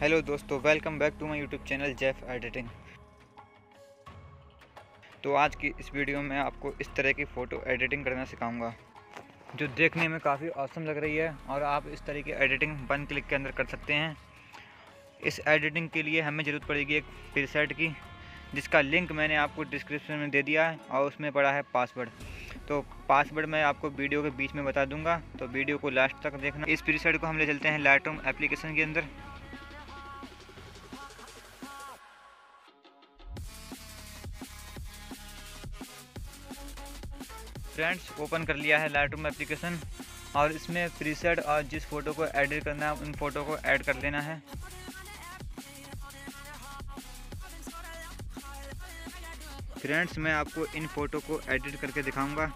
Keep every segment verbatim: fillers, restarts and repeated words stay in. Hello दोस्तों, welcome back to my YouTube channel Jeff editing. तो आज की इस वीडियो में आपको इस तरह की फ़ोटो एडिटिंग करना सिखाऊंगा, जो देखने में काफ़ी ऑसम लग रही है और आप इस तरह की एडिटिंग वन क्लिक के अंदर कर सकते हैं। इस एडिटिंग के लिए हमें ज़रूरत पड़ेगी एक प्रीसेट की, जिसका लिंक मैंने आपको डिस्क्रिप्शन में दे दिया है और उसमें पड़ा है पासवर्ड। तो पासवर्ड मैं आपको वीडियो के बीच में बता दूँगा, तो वीडियो को लास्ट तक देखना। इस प्रीसेट को हम ले चलते हैं लाइटरूम एप्लीकेशन के अंदर। फ्रेंड्स, ओपन कर लिया है लाइटरूम एप्लीकेशन और इसमें प्रीसेट और जिस फ़ोटो को एडिट करना है उन फ़ोटो को ऐड कर लेना है। फ्रेंड्स, मैं आपको इन फ़ोटो को एडिट करके दिखाऊंगा।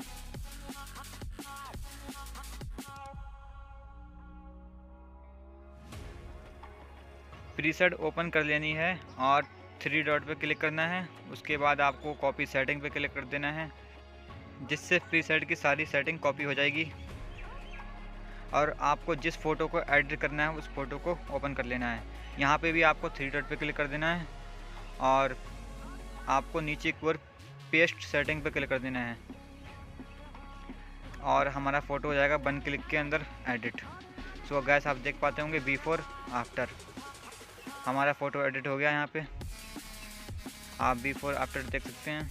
प्रीसेट ओपन कर लेनी है और थ्री डॉट पे क्लिक करना है। उसके बाद आपको कॉपी सेटिंग पे क्लिक कर देना है, जिससे प्रीसेट की सारी सेटिंग कॉपी हो जाएगी और आपको जिस फ़ोटो को एडिट करना है उस फ़ोटो को ओपन कर लेना है। यहाँ पे भी आपको थ्री डॉट पे क्लिक कर देना है और आपको नीचे एक बार पेस्ट सेटिंग पे क्लिक कर देना है और हमारा फ़ोटो हो जाएगा वन क्लिक के अंदर एडिट। सो गाइस, आप देख पाते होंगे बिफोर आफ्टर हमारा फ़ोटो एडिट हो गया। यहाँ पर आप बिफोर आफ्टर देख सकते हैं।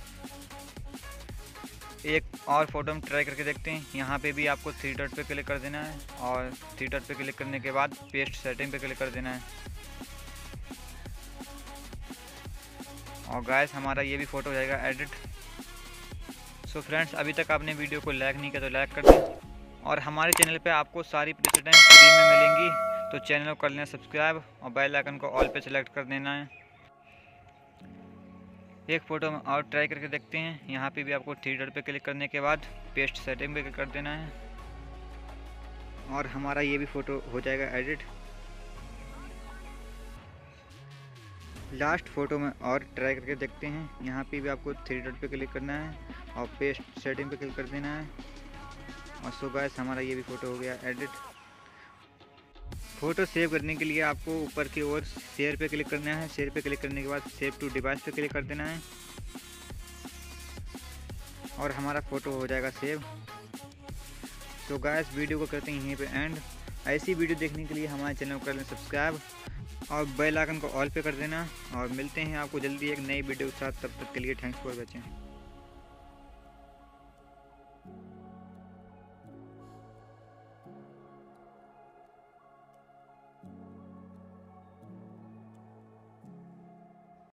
एक और फ़ोटो हम ट्राई करके देखते हैं। यहाँ पे भी आपको थ्री डॉट पे क्लिक कर देना है और थ्री डॉट पे क्लिक करने के बाद पेस्ट सेटिंग पे क्लिक कर देना है और गाइस, हमारा ये भी फ़ोटो हो जाएगा एडिट। सो फ्रेंड्स, अभी तक आपने वीडियो को लाइक नहीं किया तो लाइक कर दें और हमारे चैनल पे आपको सारी प्रीसेटें फ्री में मिलेंगी, तो चैनल को कर लेना सब्सक्राइब और बेल आइकन को ऑल पे सेलेक्ट कर देना है। एक फ़ोटो हम और ट्राई करके देखते हैं। यहाँ पे भी आपको थ्री डॉट पे क्लिक करने के बाद पेस्ट सेटिंग पे क्लिक कर देना है और हमारा ये भी फ़ोटो हो जाएगा एडिट। लास्ट फ़ोटो में और ट्राई करके देखते हैं। यहाँ पे भी आपको थ्री डॉट पे क्लिक करना है और पेस्ट सेटिंग पे क्लिक कर देना है और सो गाइस, हमारा ये भी फ़ोटो हो गया एडिट। फ़ोटो सेव करने के लिए आपको ऊपर की ओर शेयर पे क्लिक करना है। शेयर पे क्लिक करने के बाद सेव टू डिवाइस पे क्लिक कर देना है और हमारा फ़ोटो हो जाएगा सेव। तो गाइस, वीडियो को करते हैं यहीं पे एंड। ऐसी वीडियो देखने के लिए हमारे चैनल को कर लें सब्सक्राइब और बेल आइकन को ऑल पे कर देना और मिलते हैं आपको जल्दी एक नई वीडियो के साथ। तब तक के लिए थैंक्स फॉर वॉचिंग।